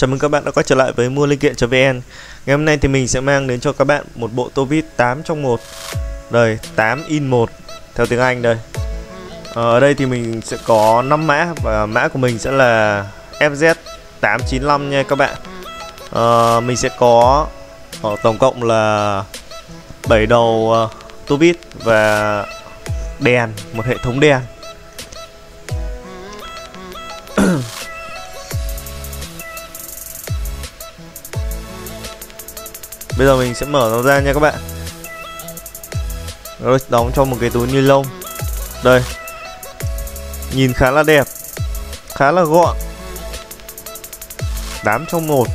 Chào mừng các bạn đã quay trở lại với mua linh kiện.vn. Ngày hôm nay thì mình sẽ mang đến cho các bạn một bộ tô vít 8 trong 1, rồi 8 in 1 theo tiếng Anh đây. Ở đây thì mình sẽ có 5 mã và mã của mình sẽ là FZ895 nha các bạn. Mình sẽ có tổng cộng là 7 đầu tô vít và đèn, một hệ thống đèn. Bây giờ mình sẽ mở nó ra nha các bạn. Rồi đóng trong một cái túi ni lông. Đây, nhìn khá là đẹp, khá là gọn. 8 trong 1.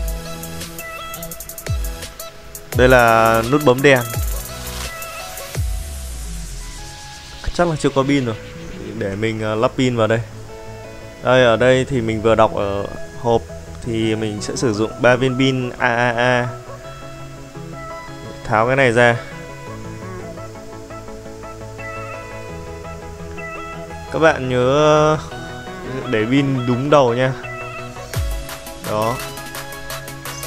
Đây là nút bấm đèn. Chắc là chưa có pin rồi, để mình lắp pin vào đây. Đây, ở đây thì mình vừa đọc ở hộp thì mình sẽ sử dụng 3 viên pin AAA. Tháo cái này ra. Các bạn nhớ để pin đúng đầu nha. Đó,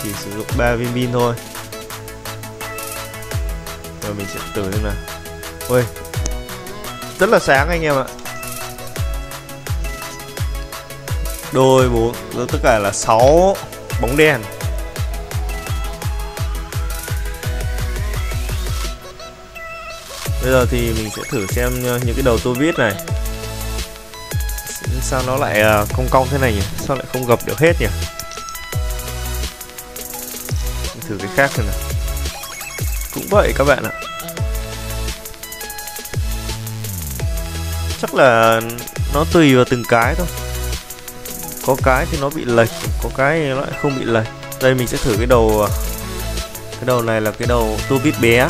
chỉ sử dụng 3 viên pin thôi. Rồi mình sẽ thử xem nào. Ôi, rất là sáng anh em ạ. Đôi 4, tất cả là 6 bóng đèn. Bây giờ thì mình sẽ thử xem những cái đầu tô vít này. Sao nó lại cong thế này nhỉ? Sao lại không gập được hết nhỉ? Mình thử cái khác xem nào. Cũng vậy các bạn ạ. Chắc là nó tùy vào từng cái thôi. Có cái thì nó bị lệch, có cái thì nó lại không bị lệch. Đây mình sẽ thử cái đầu. Cái đầu này là cái đầu tô vít bé.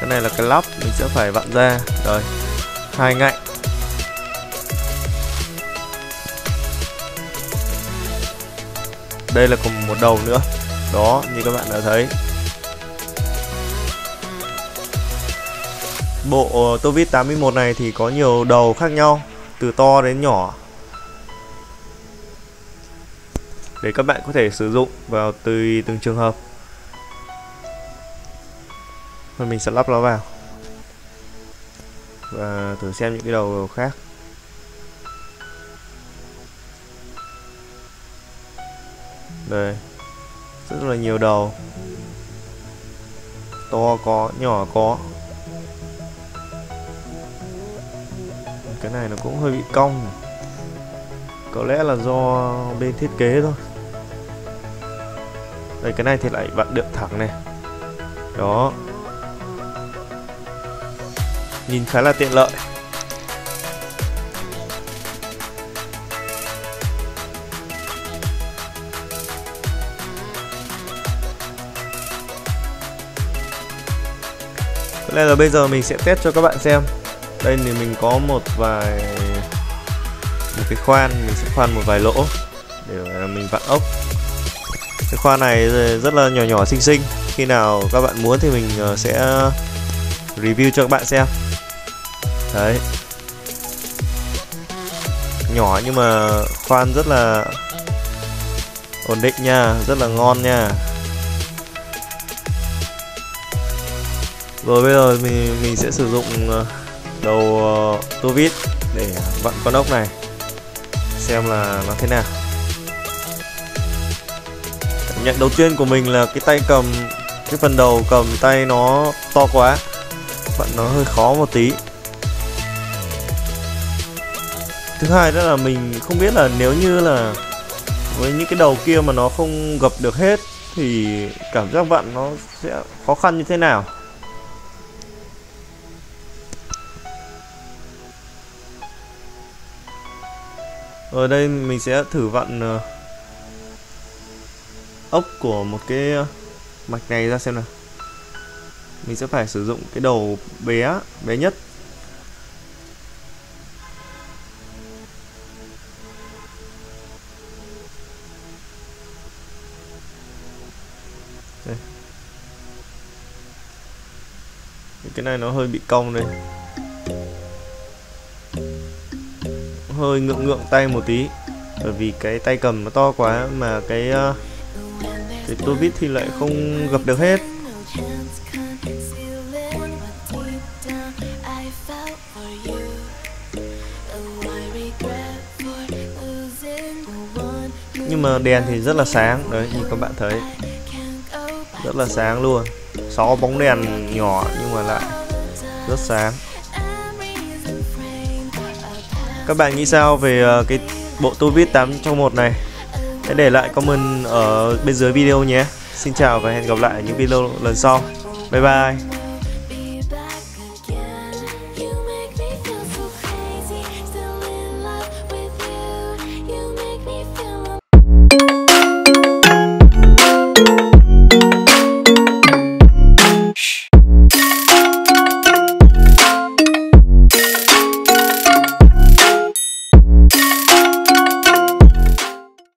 Cái này là cái lắp, mình sẽ phải vặn ra. Rồi, 2 ngạnh. Đây là còn một đầu nữa. Đó, như các bạn đã thấy, bộ tô vít 8x1 này thì có nhiều đầu khác nhau, từ to đến nhỏ, để các bạn có thể sử dụng vào tùy từng trường hợp. Mình sẽ lắp nó vào và thử xem những cái đầu khác. Đây, rất là nhiều đầu, to có, nhỏ có. Cái này nó cũng hơi bị cong, có lẽ là do bên thiết kế thôi. Đây, cái này thì lại vặn được thẳng này. Đó, nhìn khá là tiện lợi. Có lẽ là bây giờ mình sẽ test cho các bạn xem. Đây thì mình có một cái khoan, mình sẽ khoan một vài lỗ để mình vặn ốc. Cái khoan này rất là nhỏ nhỏ xinh xinh. Khi nào các bạn muốn thì mình sẽ review cho các bạn xem. Đấy, nhỏ nhưng mà khoan rất là ổn định nha, rất là ngon nha. Rồi bây giờ mình sẽ sử dụng đầu tô vít để vặn con ốc này xem là nó thế nào. Cảm nhận đầu tiên của mình là cái tay cầm, cái phần đầu cầm tay nó to quá, vặn nó hơi khó một tí. Thứ hai đó là mình không biết là nếu như là với những cái đầu kia mà nó không gập được hết thì cảm giác vặn nó sẽ khó khăn như thế nào. Ở đây mình sẽ thử vặn ốc của một cái mạch này ra xem nào. Mình sẽ phải sử dụng cái đầu bé nhất. Đây, cái này nó hơi bị cong đây, hơi ngượng tay một tí. bởi vì cái tay cầm nó to quá mà cái tua vít thì lại không gập được hết. Nhưng mà đèn thì rất là sáng đấy, như các bạn thấy rất là sáng luôn, 6 bóng đèn nhỏ nhưng mà lại rất sáng. Các bạn nghĩ sao về cái bộ tua vít 8 trong 1 này? Hãy để lại comment ở bên dưới video nhé. Xin chào và hẹn gặp lại ở những video lần sau. Bye bye.